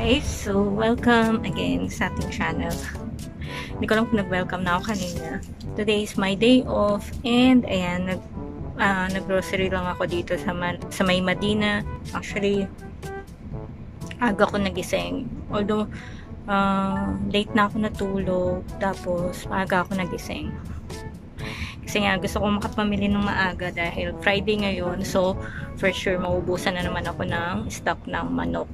guys, so welcome again sa ating channel. Hindi ko lang nag-welcome na ako kanina. Today is my day off and ayan, nag-grocery lang ako dito sa May Madina. Actually, aga ko nagising. Although, late na ako natulog, tapos maaga ako nagising. Kasi nga, gusto ko makapamili ng maaga dahil Friday ngayon. So, for sure, maubusan na naman ako ng stock ng manok.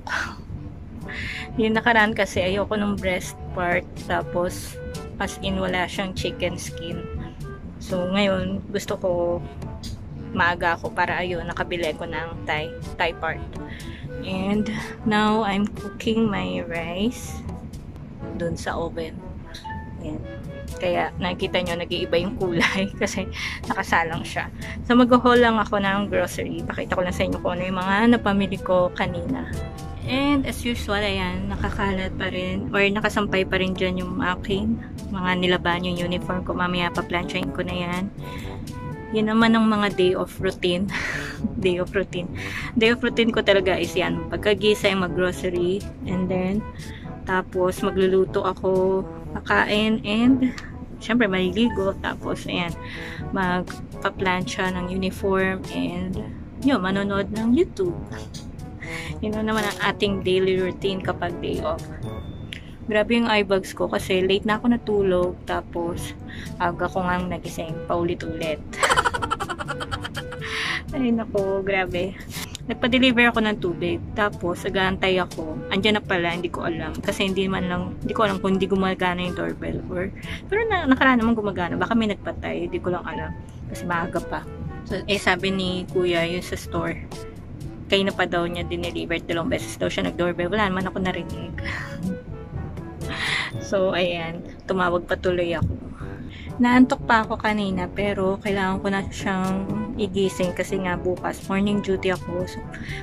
Yung nakaraan kasi, ayoko ng breast part. Tapos, as in, wala siyang chicken skin. So, ngayon, gusto ko maaga ako para ayun, nakabili ko ng thigh part. And, now, I'm cooking my rice dun sa oven. Ayan. Kaya nakita nyo nag-iiba yung kulay kasi nakasalang siya. So mag-haul lang ako ng grocery. Pakita ko lang sa inyo kung ano yung mga napamili ko kanina. And as usual, ayan, nakakalat pa rin or nakasampay pa rin dyan yung aking mga nilaban yung uniform ko. Mamaya pa-planchain ko na yan. Yan naman ang mga day of routine. Day of routine. Day of routine ko talaga is yan. Pagkagisa yung mag-grocery and then tapos magluluto ako, kakain and syempre maliligo, tapos ayan magpa-plancha ng uniform and yun, manonood ng YouTube. Yun naman ang ating daily routine kapag day off. Grabe yung eye bags ko kasi late na ako natulog, tapos aga ko ngang nagising paulit-ulit. Ay nako, grabe. Nagpa-deliver ako ng tubig, tapos nag-aantay ako. Andiyan na pala, hindi ko alam. Kasi hindi ko alam kung hindi gumagana yung doorbell or pero nakaraan naman gumagana. Baka may nagpatay, hindi ko lang alam. Kasi maaga pa. So, sabi ni Kuya yung sa store, kayo na pa daw niya dineliver. 2 beses daw siya nag-doorbell. Wala naman ako narinig. So, ayan. Tumawag patuloy ako. Naantok pa ako kanina pero kailangan ko na siyang igising kasi nga bukas morning duty ako, so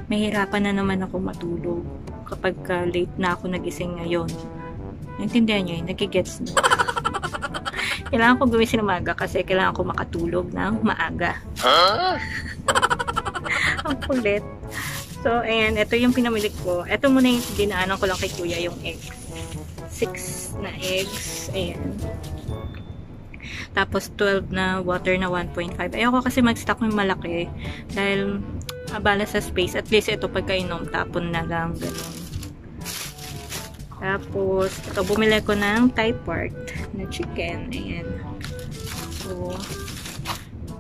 mahirapan na naman ako matulog kapag late na ako nagising ngayon. Naintindihan nyo yun? Nagigets na? Kailangan ko gumising ng maaga kasi kailangan ko makatulog ng maaga. Huh? Ang kulit. So ayan, ito yung pinamili ko. Ito muna yung dinaanan ko lang kay Kuya, yung eggs. 6 na eggs. Ayan. Tapos 12 na water na 1.5. Ayoko kasi mag-stock ng malaki dahil abala sa space. At least ito pagkainom, tapon na lang. Ganun. Tapos ito, bumili ko ng Thai part na chicken. Ayan. So,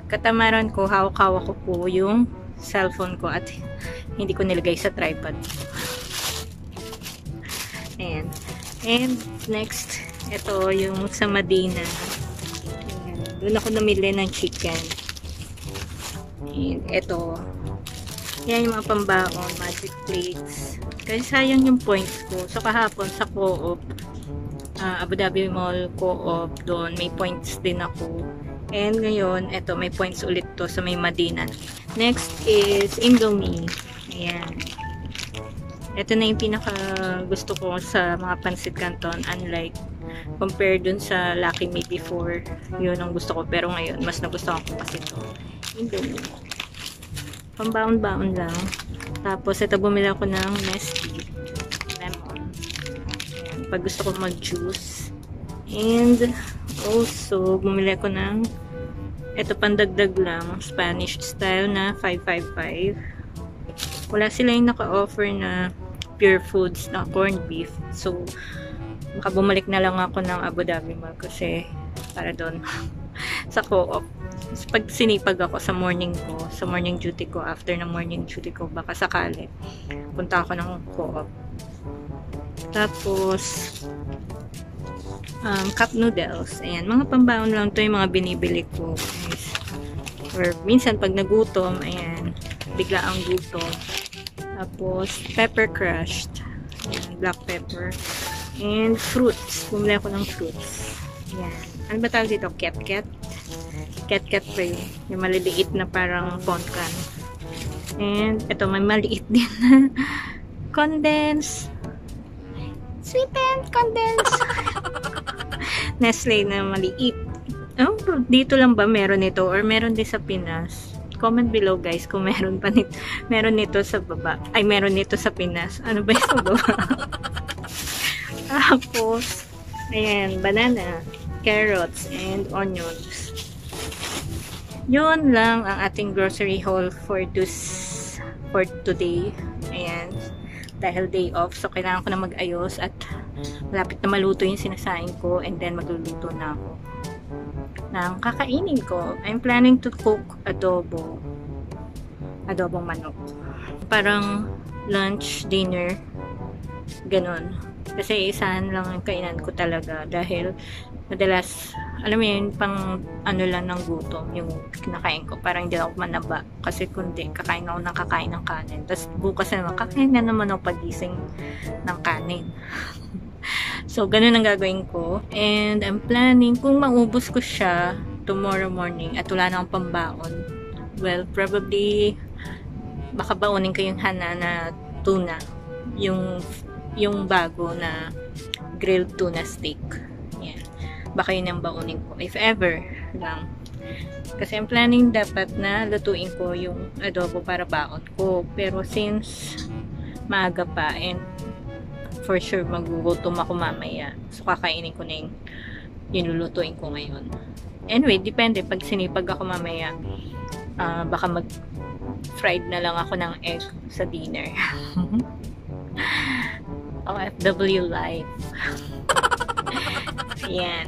katamaran ko, hawak-hawak ko po yung cellphone ko at hindi ko nilagay sa tripod. Ayan. And next, ito yung sa Madina. Doon ako namili ng chicken. And ito. Yan yung mga pambaon, magic plates. Kasi sayang yung points ko. So kahapon sa co-op, Abu Dhabi Mall co-op, doon may points din ako. And ngayon, ito may points ulit to sa May Madina. Next is Indomie. Ayan. Ito na yung pinaka gusto ko sa mga Pancit Canton, unlike compare dun sa Lucky Me before. Yun ang gusto ko, pero ngayon mas nagustuhan ko kasi ito. Indomie. Pambaon-baon lang. Tapos ito, bumili ako ng Nestea lemon. Ayan, pag gusto ko mag-juice. And also bumili ako ng ito, pandagdag lang, Spanish style na 555. Wala sila yung naka-offer na pure foods na corned beef. So, makabumalik na lang ako ng Abu Dhabi Mall kasi para doon sa co-op. Pag sinipag ako sa morning ko, sa morning duty ko, after na morning duty ko, baka sakali, punta ako ng co-op. Tapos, cup noodles. Ayan, mga pambaon lang to yung mga binibili ko. Or minsan pag nagutom, ayan, bigla ang gutom. Tapos pepper crushed, ayan, black pepper and fruits. Bumili ako ng fruits. Ayan. Ano ba tawag dito? Ket-ket? Ket-ket pa yun. Yung maliliit na parang ponkan. And ito, may maliit din na condensed sweetened condensed Nestle na maliit. Oh, dito lang ba meron ito or meron din sa Pinas? Comment below guys kung meron nito sa baba. Ay, meron nito sa Pinas. Ano ba yung sa baba? Tapos, ayan, banana, carrots, and onions. Yun lang ang ating grocery haul for today. Ayan. Dahil day off, so kailangan ko na mag-ayos at malapit na maluto yung sinasain ko, and then magluluto na ako ng kakainin ko. I'm planning to cook adobong manok. Parang lunch, dinner, ganun. Kasi isaan lang ang kainan ko talaga dahil madalas, alam mo yun, pang ano lang ng gutom yung kinakain ko. Parang hindi ako manaba kasi kundi kakain ako ng kakain ng kanin. Tapos bukas naman, kakain na naman ako pagising ng kanin. So, ganun ang gagawin ko. And I'm planning, kung maubos ko siya tomorrow morning at wala na akong pambaon, well, probably baka baonin ko yung hana na tuna. Yung bago na grilled tuna steak. Yan. Baka yun ang baunin ko. If ever lang. Kasi I'm planning dapat na lutuin ko yung adobo para baon ko. Pero since maaga pa and for sure magugutom ako mamaya. So kakainin ko na yung lulutuin ko ngayon. Anyway, depende. Pag sinipag ako mamaya, baka mag-fried na lang ako ng egg sa dinner. OFW life. Ayan.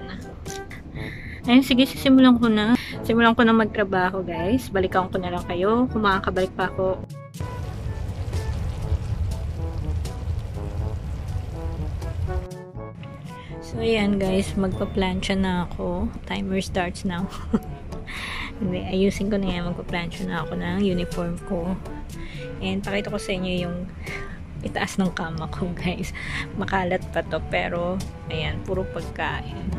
Ayun, sige, simulan ko na magtrabaho, guys. Balikan ko na lang kayo kung makakabalik pa ako. So ayan, guys, magpa-plancha na ako. Timer starts now. Hindi, ayusin ko na yan. Magpa-plancha na ako ng uniform ko. And pakita ko sa inyo yung itaas ng kama ko, guys. Makalat pa to, pero ayan, puro pagkain.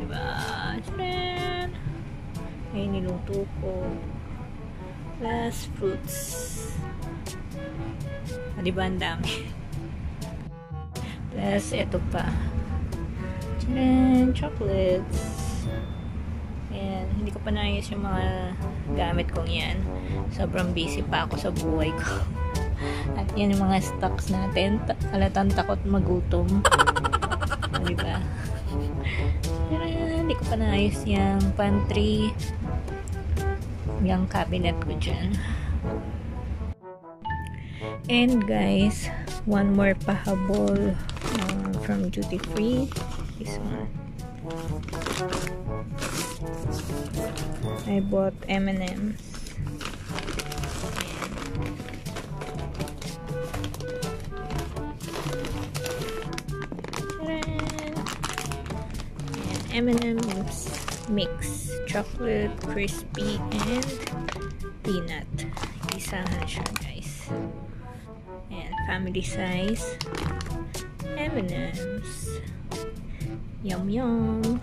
Diba? Tadaan! Ayan, niluto ko. Plus, fruits. O, diba? Ang dami. Plus, eto pa. Tadaan! Chocolates. Ayan, hindi ko pa naayos yung mga gamit kong yan. Sobrang busy pa ako sa buhay ko. At yan yung mga stocks natin. Halatang takot magutom. Diba? Pero hindi ko pa naayos yung pantry. Yung cabinet ko dyan. And guys, one more pahabol from duty free. This one. I bought M&M's. M&M's mix, chocolate, crispy, and peanut. Isahan siya, guys. And family size M&M's. Yum yum.